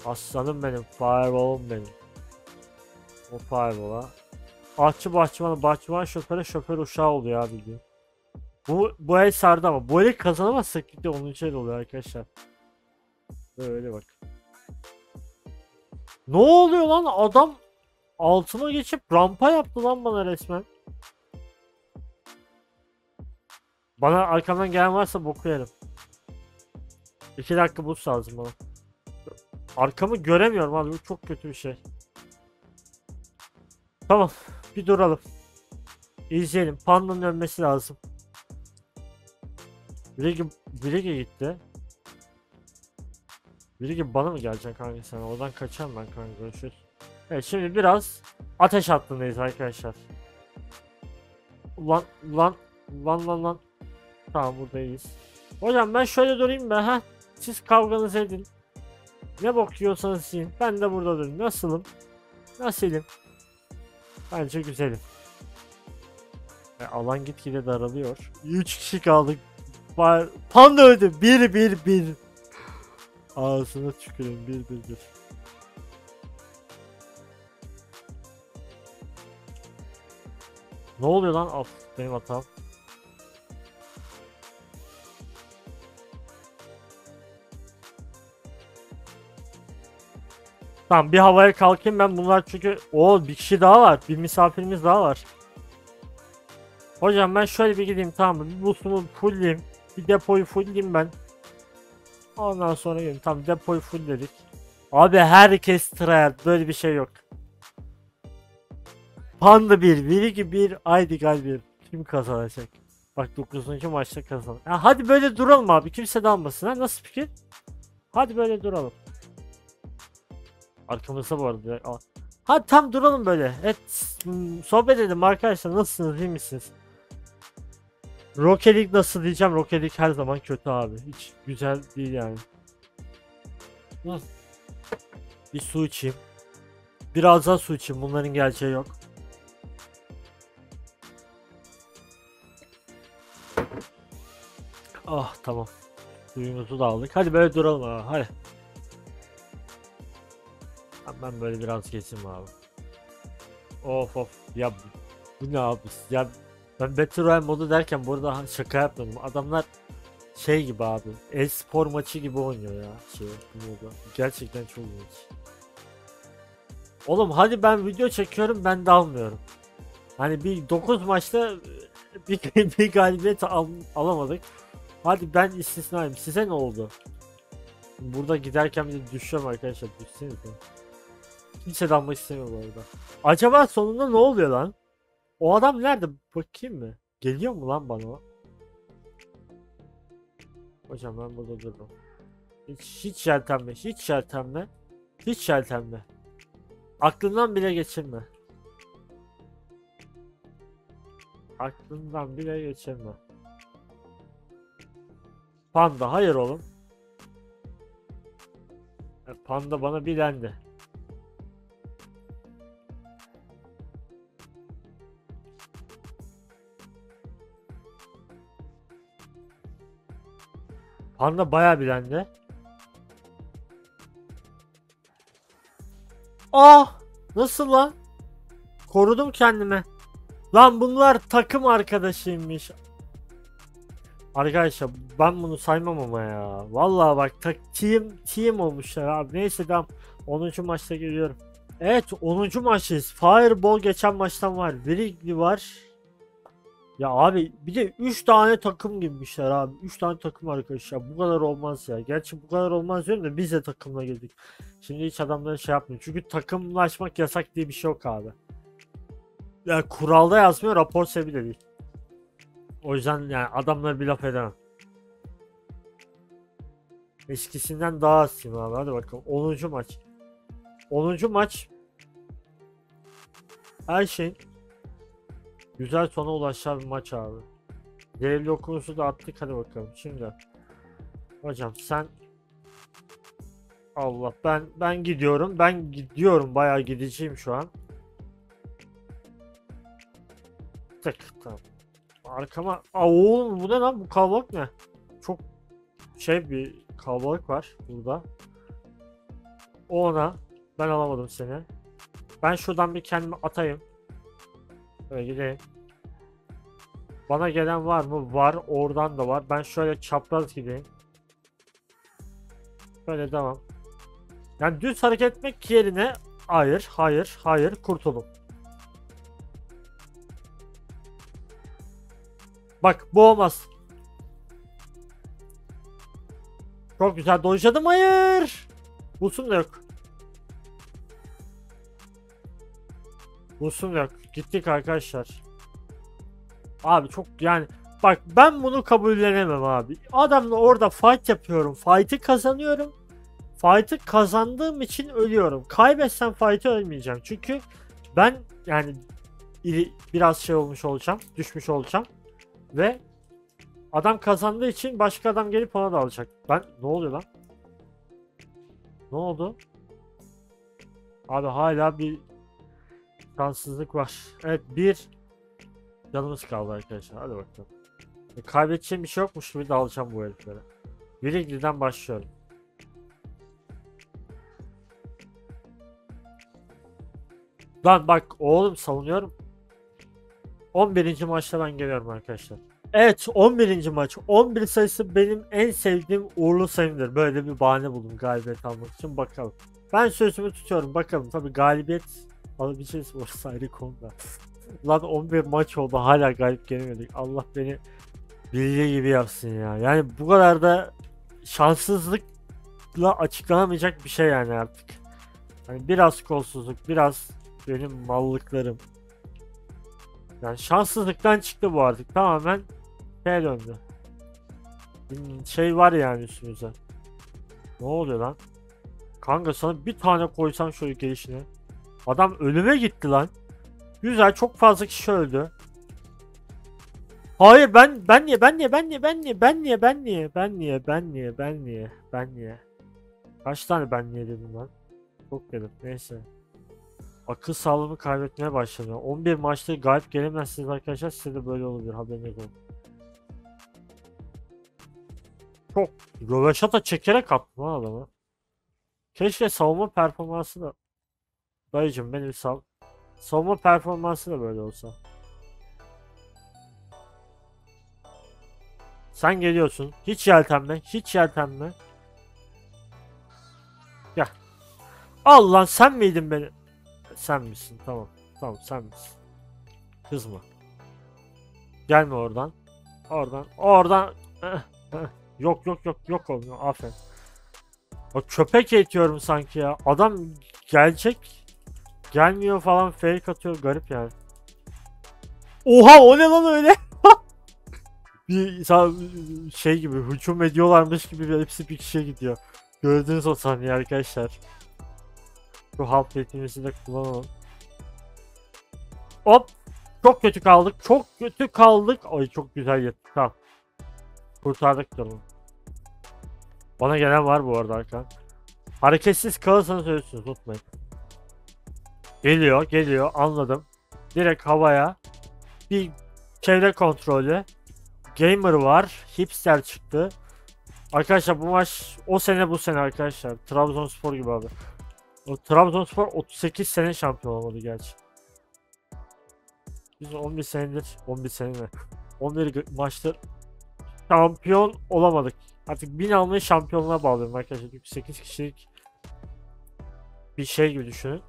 Aslanım benim, Fireball'um benim. O Fireball'a. Ahçı bahçıvanı, bahçıvan şoföre, şoför uşağı oluyor abi diyor. Bu, bu el sardı ama. Bu eli kazanamazsak bir de onun için oluyor arkadaşlar. Böyle bak. Ne oluyor lan? Adam altına geçip rampa yaptı lan bana resmen. Bana arkamdan gelen varsa boku yerim. İki dakika buz lazım bana. Arkamı göremiyorum abi, bu çok kötü bir şey. Tamam, bir duralım. İzleyelim. Panda'nın ölmesi lazım. Virigi, Virigi gitti. Virigi bana mı gelecek kanka sen? Oradan kaçarım ben kanka, görüşürüz. Evet, şimdi biraz ateş hattındayız arkadaşlar. Ulan ulan ulan lan lan. Tamam buradayız. Hocam ben şöyle durayım ben ha. Siz kavganızı edin. Ne bok yiyorsanız yiyin. Ben de burada durayım. Nasılım? Nasilim. Bence güzelim. E, alan gitgide daralıyor. üç kişi kaldık. Panda öldü. bir bir bir. Ağzına tükürün. bir bir bir. Ne oluyor lan? Af, benim hatam. Tamam, bir havaya kalkayım ben, bunlar çünkü o bir kişi daha var, bir misafirimiz daha var. Hocam ben şöyle bir gideyim, tamam mı? Bir boostumu fullleyeyim, bir depoyu fullleyeyim ben. Ondan sonra gidelim. Tamam, depoyu fullledik. Abi herkes tryhard, böyle bir şey yok. Panda bir, bir iki bir, Aydigal bir. Kim kazanacak? Bak dokuzuncu maçta kazan. Ya hadi böyle duralım abi, kimse dalmasın ha, nasıl fikir? Hadi böyle duralım. Arkamızda bu arada. Hadi tam duralım böyle. Evet, sohbet edelim arkadaşlar, nasılsınız, iyi misiniz? Rocket League nasıl diyeceğim, Rocket League her zaman kötü abi, hiç güzel değil yani. Hı. Bir su içeyim. Biraz daha su içeyim, bunların geleceği yok. Ah tamam. Suyumuzu da aldık. Hadi böyle duralım abi, hadi. Ben böyle biraz geçeyim abi. Of of ya, bu ne abi ya, ben Battle Royale modu derken bu arada şaka yapmadım, adamlar şey gibi abi, e-spor maçı gibi oynuyor ya şey modu. Gerçekten çok iyi. Oğlum hadi ben video çekiyorum, ben dalmıyorum. Hani bir dokuz maçta bir, bir galibiyet al, alamadık. Hadi ben istisnayım, size ne oldu? Burada giderken bir de düşeceğim arkadaşlar, düşseniz de. Kimse dalmak istemiyor bu arada. Acaba sonunda ne oluyor lan? O adam nerede? Bakayım mı? Geliyor mu lan bana? Hocam ben burada dururum. Hiç, hiç yeltenme, hiç yeltenme, hiç yeltenme. Aklından bile geçirme. Aklından bile geçirme. Panda hayır oğlum. Panda bana bilendi. Panda bayağı bilendi. Ah! Nasıl lan? Korudum kendimi. Lan bunlar takım arkadaşıymış. Arkadaşlar ben bunu saymam ama ya. Vallahi bak team team olmuşlar abi. Neyse tamam, onuncu maçta geliyorum. Evet, onuncu maçtayız. Fireball geçen maçtan var. Virigli var. Ya abi bir de üç tane takım girmişler abi. üç tane takım arkadaşlar. Bu kadar olmaz ya. Gerçi bu kadar olmaz diyorum da biz de takımla girdik. Şimdi hiç adamları şey yapmıyor. Çünkü takımlaşmak yasak diye bir şey yok abi. Ya kuralda yazmıyor, rapor sebebi de değil. O yüzden yani adamlar bir laf edemem. Eskisinden daha az kim abi, hadi bakalım. onuncu maç. onuncu maç. Her şey güzel sona ulaşan bir maç abi. Devli okulusu da attık, hadi bakalım şimdi. Hocam sen Allah, ben ben gidiyorum. Ben gidiyorum. Bayağı gideceğim şu an. Tık tamam. Arkama, aa oğlum bu ne lan, bu kalabalık ne? Çok şey bir kalabalık var burada. O ona, ben alamadım seni. Ben şuradan bir kendimi atayım. Böyle gideyim. Bana gelen var mı? Var, oradan da var. Ben şöyle çapraz gideyim. Böyle devam. Yani düz hareket etmek yerine hayır, hayır, hayır kurtulun. Bak bu olmaz. Çok güzel dojladım, hayır. Bulsun da yok. Bulsun da yok. Gittik arkadaşlar. Abi çok yani. Bak ben bunu kabullenemem abi. Adamla orada fight yapıyorum. Fight'ı kazanıyorum. Fight'ı kazandığım için ölüyorum. Kaybetsem fight'ı ölmeyeceğim. Çünkü ben yani biraz şey olmuş olacağım. Düşmüş olacağım. Ve adam kazandığı için başka adam gelip ona da alacak. Ben ne oluyor lan? Ne oldu? Abi hala bir şanssızlık var. Evet, bir canımız kaldı arkadaşlar. Hadi bakalım. E, kaybedeceğim bir şey yokmuş gibi de alacağım bu heriflere. Birinciden başlıyorum. Lan bak oğlum, savunuyorum. on birinci maçta ben geliyorum arkadaşlar. Evet, on birinci maç. on bir sayısı benim en sevdiğim uğurlu sayımdır. Böyle bir bahane buldum galibiyet almak için. Bakalım. Ben sözümü tutuyorum. Bakalım. Tabii galibiyet alabileceğiz. Orası ayrı konuda. Lan on bir maç oldu. Hala galip gelemedik. Allah beni bildiği gibi yapsın ya. Yani bu kadar da şanssızlıkla açıklanamayacak bir şey yani artık. Yani biraz kolsuzluk, biraz benim mallıklarım. Yani şanssızlıktan çıktı bu artık. Tamamen şeye döndü. Şey var yani üstümüze. Ne oluyor lan? Kanka sana bir tane koysam şöyle gelişine. Adam ölüme gitti lan. Güzel, çok fazla kişi öldü. Hayır, ben ben niye ben niye ben niye ben niye ben niye ben niye ben niye ben niye ben niye ben niye kaç tane ben niye dedim lan? Çok dedim, neyse. Akıl sağlığımı kaybetmeye başladı. on bir maçta galip gelemezsiniz arkadaşlar. Size de böyle olabilir, haberiniz olsun. Çok röveşata çekerek attım ha adamı. Keşke savunma performansı da... Dayıcım benim sav... savunma performansı da böyle olsa. Sen geliyorsun. Hiç yeltenme. Hiç yeltenme. Gel. Al lan, sen miydin beni? Sen misin? Tamam. Tamam, sen misin? Kızma. Gelme oradan. Oradan. Oradan. Yok yok yok yok olmuyor. Aferin. O köpek etiyorum sanki ya. Adam gelecek. Gelmiyor falan, fake atıyor. Garip yani. Oha, o ne lan öyle? Bir şey gibi hücum ediyorlarmış gibi hepsi bir kişiye gidiyor. Gördüğünüz o sahneyi arkadaşlar. Şu half yetimimizi de kullanalım. Hop. Çok kötü kaldık. Çok kötü kaldık. Ay çok güzel yettik. Tamam. Kurtardık canım. Bana gelen var bu arada arkadaşlar. Hareketsiz kalırsanız ölürsünüz. Unutmayın. Geliyor. Geliyor. Anladım. Direkt havaya. Bir çevre kontrolü. Gamer var. Hipster çıktı. Arkadaşlar bu maç o sene bu sene arkadaşlar. Trabzonspor gibi abi. O Trabzonspor otuz sekiz sene şampiyon olmadı gerçi. Biz on bir senedir, on bir senedir, on bir maçtır şampiyon olamadık. Artık bin almayı şampiyonluğa bağlıyorum arkadaşlar. sekiz kişilik bir şey gibi düşünün.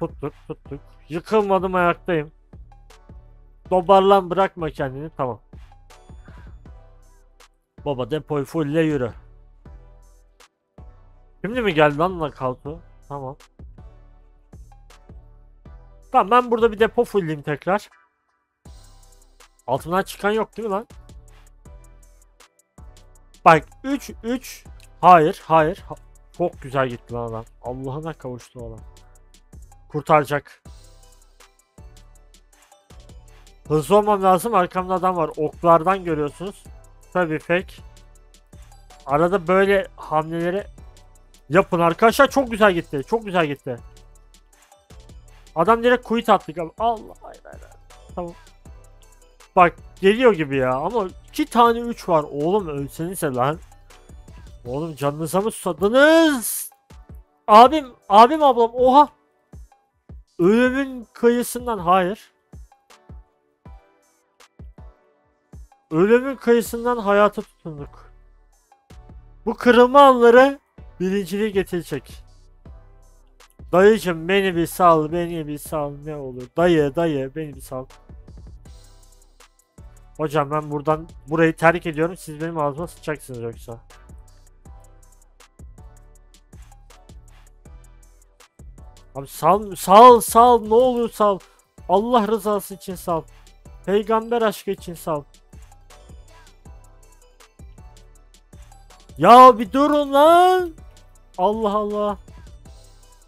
Tuttuk, tuttuk. Yıkılmadım, ayaktayım. Dobarlan, bırakma kendini. Tamam. Baba depoyu fulle yürü. Şimdi mi geldi lan lan kaltı? Tamam. Tamam, ben burada bir depo fulleyim tekrar. Altından çıkan yok değil mi lan? Bak üç üç. Hayır hayır. Ha çok güzel gitti lan adam. Allah'ına kavuştu o adam. Kurtaracak. Hızlı olmam lazım. Arkamda adam var. Oklardan görüyorsunuz. Tabii fake. Arada böyle hamleleri yapın arkadaşlar. Çok güzel gitti. Çok güzel gitti. Adam direkt quit attı. Allah Allah. Tamam. Bak geliyor gibi ya. Ama iki tane üç var. Oğlum ölsenize lan. Oğlum canınıza mı susadınız? Abim. Abim ablam. Oha. Ölümün kıyısından. Hayır. Ölümün kıyısından hayata tutunduk. Bu kırılma anları birinciliği getirecek. Dayıcım beni bir sal, beni bir sal ne olur. Dayı dayı beni bir sal. Hocam ben buradan burayı terk ediyorum. Siz benim ağzıma sıçacaksınız yoksa. Abi sal sal sal ne olur sal. Allah rızası için sal. Peygamber aşkı için sal. Ya bir durun lan. Allah Allah.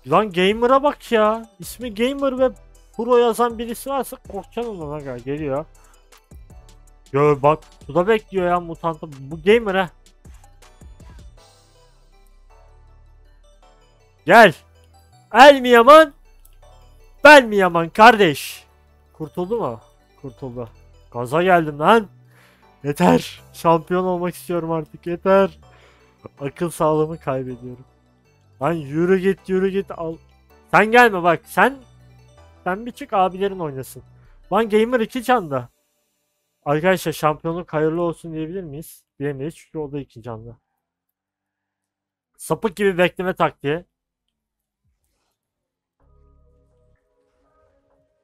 Lan gamer'a bak ya. İsmi gamer ve pro yazan birisi varsa korkacaksın ondan aga. Geliyor. Yo bak. Bu da bekliyor ya mutantı. Bu gamer ha. Gel. El mi yaman? Ben mi yaman kardeş? Kurtuldu mu? Kurtuldu. Gaza geldim lan. Yeter. Şampiyon olmak istiyorum artık. Yeter. Akıl sağlığımı kaybediyorum. Lan yürü git yürü git. Al. Sen gelme bak. Sen sen bir çık, abilerin oynasın. Lan Gamer iki canda. Arkadaşlar şampiyonluk hayırlı olsun diyebilir miyiz? Diyemeyiz çünkü o da iki canda. Sapık gibi bekleme taktiği.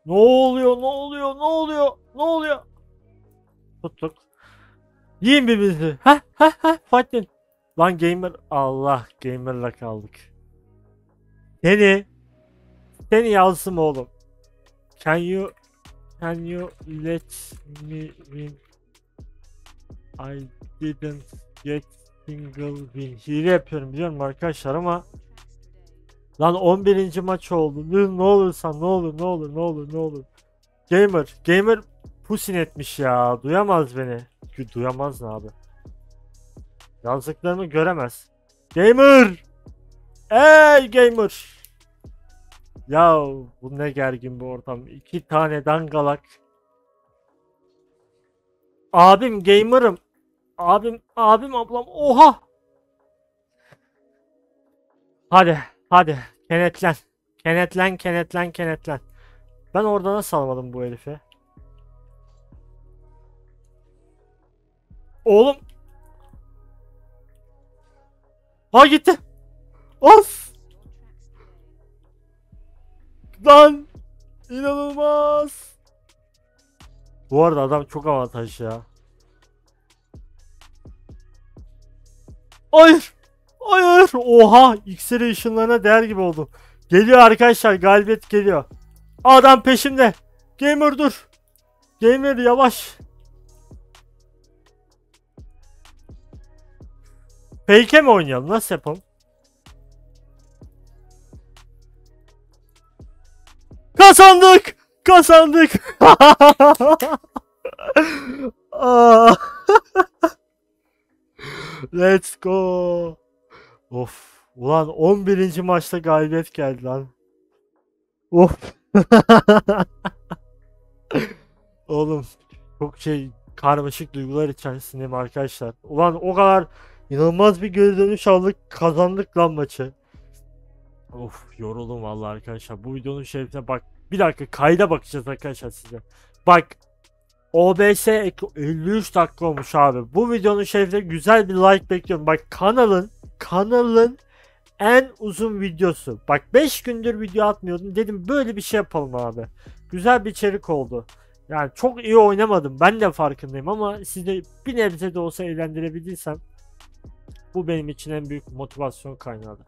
Ne oluyor? Ne oluyor? Ne oluyor? Ne oluyor? Tuttuk. Yiyin birbirimizi. Ha ha ha. Fatih. Lan Gamer, Allah Gamer'la kaldık. Seni Seni yazsın oğlum. Can you Can you let me win? I didn't get single win. Hile yapıyorum biliyorum arkadaşlar ama lan on birinci maç oldu. Ne olursan ne olur ne olur ne olur ne olur. Gamer Gamer pusin etmiş ya. Duyamaz beni. Duyamaz ne abi? Yazdıklarımı göremez. Gamer! Ey Gamer! Ya bu ne gergin bu ortam. İki tane dangalak. Abim Gamer'ım. Abim, abim, ablam. Oha! Hadi, hadi. Kenetlen. Kenetlen, kenetlen, kenetlen. Ben orada nasıl almadım bu herifi? Oğlum. Ha gitti. Of. Lan. İnanılmaz. Bu arada adam çok avantaj ya. Hayır. Hayır. Oha. İksir ışınlarına değer gibi oldu. Geliyor arkadaşlar. Galibiyet geliyor. Adam peşimde. Gamer dur. Gamer yavaş. Fake'e mi oynayalım? Nasıl yapalım? Kazandık! Kazandık! Let's go! Of! Ulan on birinci maçta galibiyet geldi lan. Of! Oğlum çok şey, karmaşık duygular içerisindeyim arkadaşlar. Ulan o kadar İnanılmaz bir geri dönüş aldık, kazandık lan maçı. Of yoruldum vallahi arkadaşlar. Bu videonun şerefine bak. Bir dakika kayda bakacağız arkadaşlar size. Bak O B S elli üç dakika olmuş abi. Bu videonun şerefine güzel bir like bekliyorum. Bak kanalın kanalın en uzun videosu. Bak beş gündür video atmıyordum. Dedim böyle bir şey yapalım abi. Güzel bir içerik oldu. Yani çok iyi oynamadım. Ben de farkındayım ama sizi bir nebze de olsa eğlendirebildiysem bu benim için en büyük motivasyon kaynağı.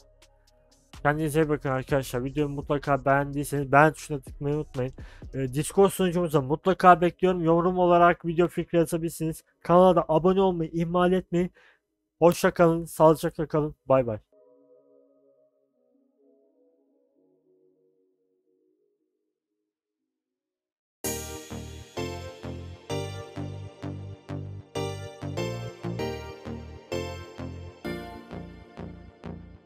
Kendinize iyi bakın arkadaşlar. Videomu mutlaka beğendiyseniz beğen tuşuna tıklamayı unutmayın. Ee, Discord sunucumuza mutlaka bekliyorum. Yorum olarak video fikri yazabilirsiniz. Kanala da abone olmayı ihmal etmeyin. Hoşça kalın, sağlıcakla kalın. Bay bay.